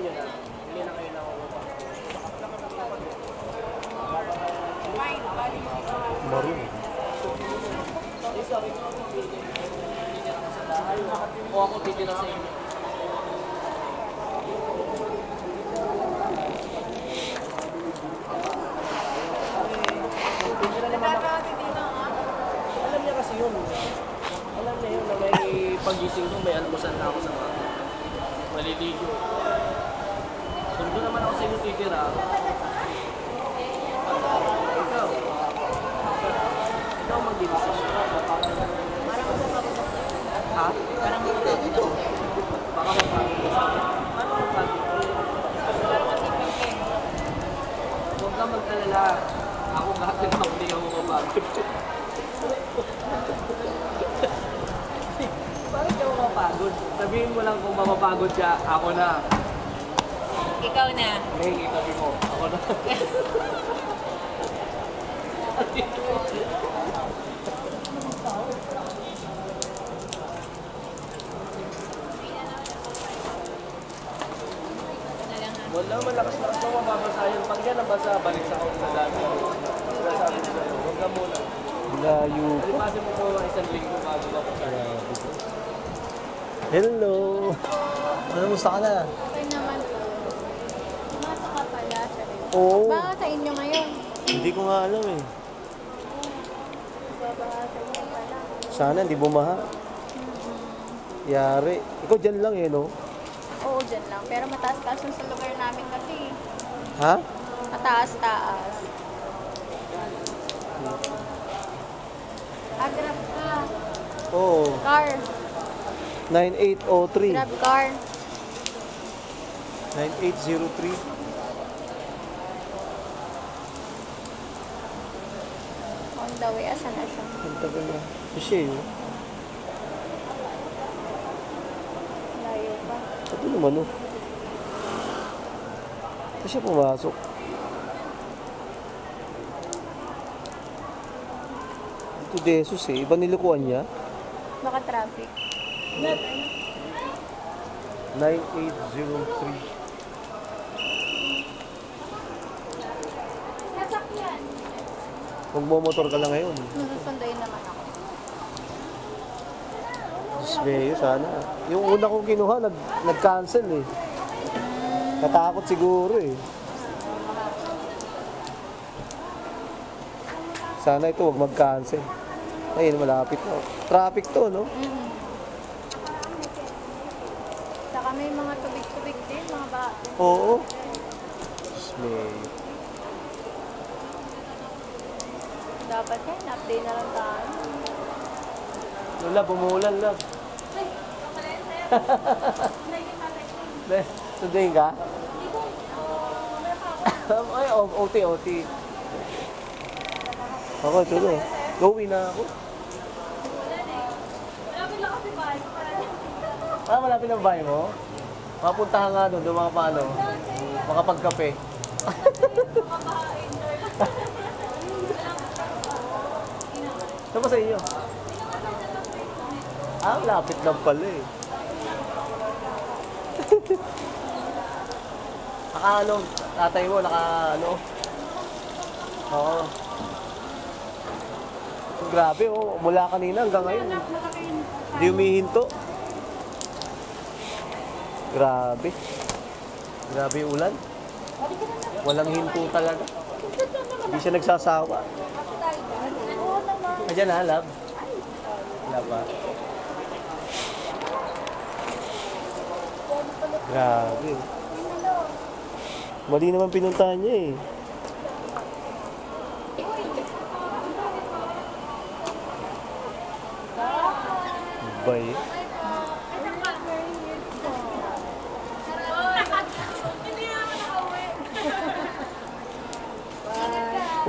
sabihin nyo na, hindi na kayo nakuha. Wine, bali. Maroon. O ako titira sa inyo. Alam niya kasi yun. Alam niya yun na may paggising ko, may almusan na ako sa mga maliligo. Kung doon naman ako sa inyo titira, ikaw mag-decision. Parang ako sa mga. Ha? Parang ako sa dito. Baka magpapagod. Parang masipin. Huwag ka magkalala. Ako bakit na hindi ako mapagod. Bakit ka mapagod? Sabihin mo lang kung mapapagod siya, ako na. Ikaw na. Hey, itabi mo. Ako na. Wala, malakas-lakas mo mababasa yun. Pag yan ang basa, balik sa kaon sa dami. Sinasabi ko sa'yo, huwag ka muna. Layo. Alipasin mo po ang isang linggo bago ako sa'yo. Hello! Ano mo sa ka na? Okay naman po. Umasa ka pala siya rin. Oo. Baka sa inyo ngayon. Hindi ko nga alam eh. Babaha sa inyo pala. Sana, hindi bumaha. Yari. Ikaw dyan lang eh, no? Oo, dyan lang. Pero mataas-taas yung sa lugar namin kasi. Ha? Mataas-taas. Ah, grab ka. Oo. Car. 9803. Grab car. 9803. On the way, asan na siya? On the way na. Kasi yun. Layo pa. Ito naman o. Ito siya pumasok. Ito desus eh. Iba nilukuan niya. Baka traffic. 9803. Magmomotor ka lang ngayon. Nasusundayin naman ako. Disbeyo sana. Yung una kong kinuha, nag-cancel eh. Natakot siguro eh. Sana ito huwag mag-cancel. Ayun, malapit na. Traffic to, no? Saka may mga tubig-tubig din, mga baka. Oo. Disbeyo. Dapat yan, update na lang tayo. Wala, bumulan lang. Ay, kapalayan sa'yo. Sundin ka? Hindi ko. Ay, OT, OT. Ako, tuloy. Gawin na ako. Bumulan eh. Malapit lang kasi bahay ko para lang. Ah, malapit lang bahay mo? Mapuntahan nga doon, mga paano. Makapagkape. Makapaha-enjoy lang. Saan ba sa inyo? Ah, lapit lang pala eh. Naka-ano, tatay mo, naka-ano. Oo. Grabe oh, mula kanina hanggang ngayon. Hindi umihinto. Grabe. Grabe yung ulan. Walang hinto talaga. Hindi siya nagsasawa. Ayan na, lab. Lab ba? Grabe. Mali naman pinuntahan niya eh. Bay.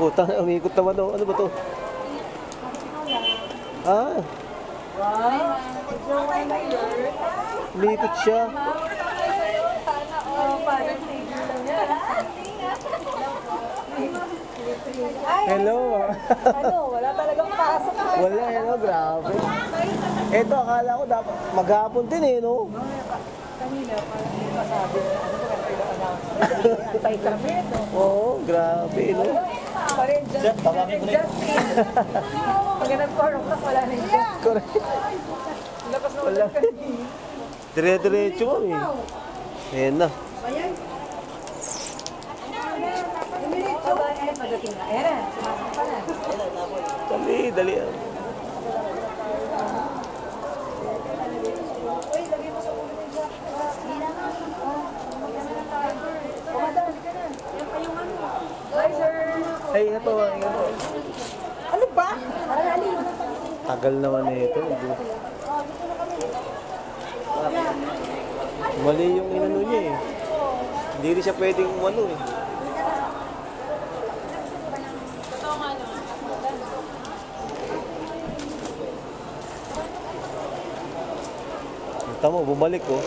Oh, ang ikot naman oh. Ano ba to? Ah. Likot siya. Hello. Ano, wala talagang pasok. Wala, hello, grabe. Ito, akala ko dapat maghapon din eh, no? Kanina, parang yung masabi, ano ba kayo na-announce? Itay kami, no? Oo, grabe, no? Parin, just in. Pagka nag-corong ka, wala na yun. Correct. Lakas na ulan kanina. Dire-diretso mo, eh. Ayan na. Ayan. Dali, dali. Ay, ito. Ano ba? Tagal naman na ito. Mali yung inano niya eh. Hindi rin siya pwedeng umano eh. Tama, bumalik ko.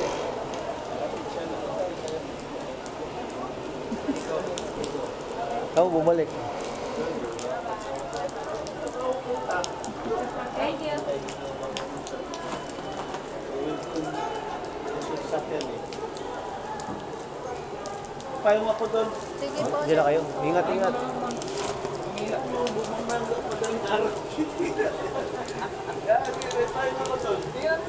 Tama, bumalik. Thank you. Payong ako doon. Sige po. Diyan na kayo. Ingat, ingat. Ingat mo, bumango ko doon. Payong ako doon. Ingat.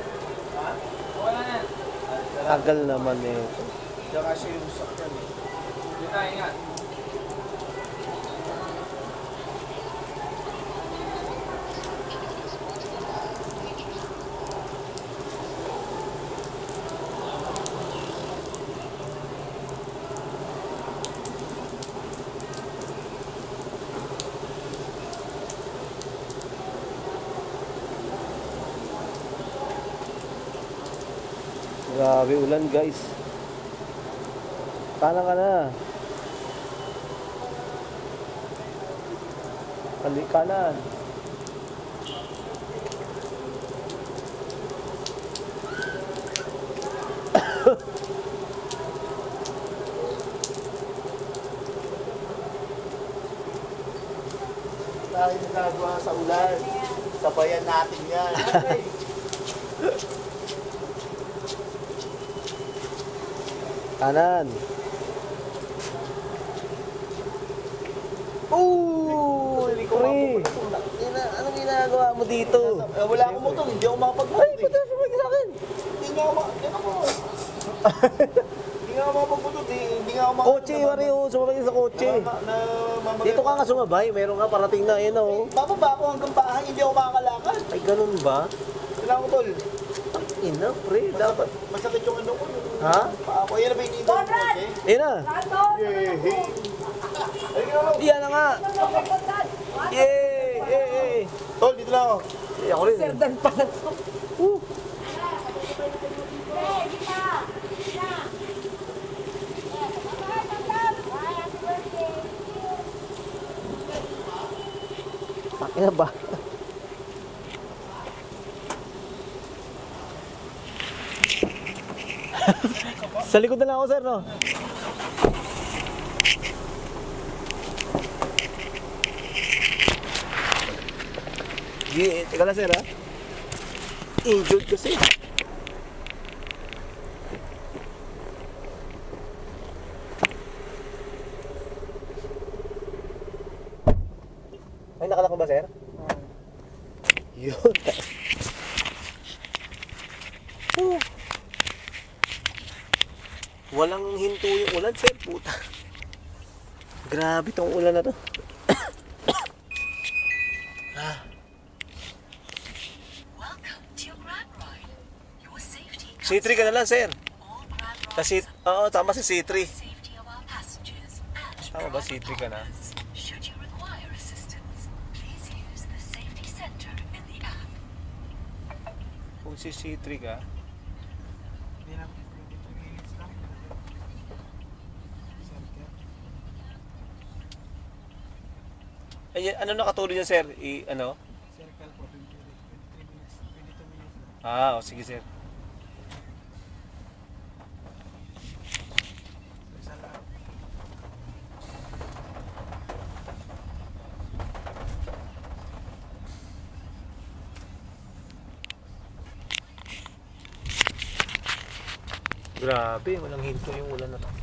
Tagal naman eh. Diyan kasi yung sakyan eh. Diyan na, ingat. Grabe ulan guys. Talang ka na. Kali kanan. Tayo nagagawa sa ulan. Sabayan natin yan. Okay. Kanan. Oh, free. Anong ginagawa mo dito? Wala akong motong, hindi ako makapag-motong. Ay, pati siya magiging sa akin. Hindi nga ako makapag-motong. Hindi nga ako makapag-motong. Kotse, wari o. Sumabay sa kotse. Dito ka nga sumabay. Meron nga parating na. Ayan o. Bababa ako hanggang bahay. Hindi ako makakalakad. Ay, ganun ba? Kailangan ko, tol. Ina, pre. Dapat. Masakit yung ano ko. Ha? Ako, yan na ba yung nito? Yan na. Yan na nga. Yay! Yay! Tol, dito na ako. Ako rin. Serdan pa na to. Pakina ba? Sa likod na lang ako, sir, no? Teka lang, sir, ha? Injured kasi. Ay, nakalak mo ba, sir? Yun. Walang hinto yung ulan, sir, puta. Grabe tong ulan na to. C3 ka na lang, sir. Kasi, oo, tama si C3. Tama ba, C3 ka na? Kung si C3 ka, ayan, ano nakaturo niya, sir? I, ano? Circle po, 22 minutes. Ah, o, sige, sir. Grabe, walang hinto yung ulan na to.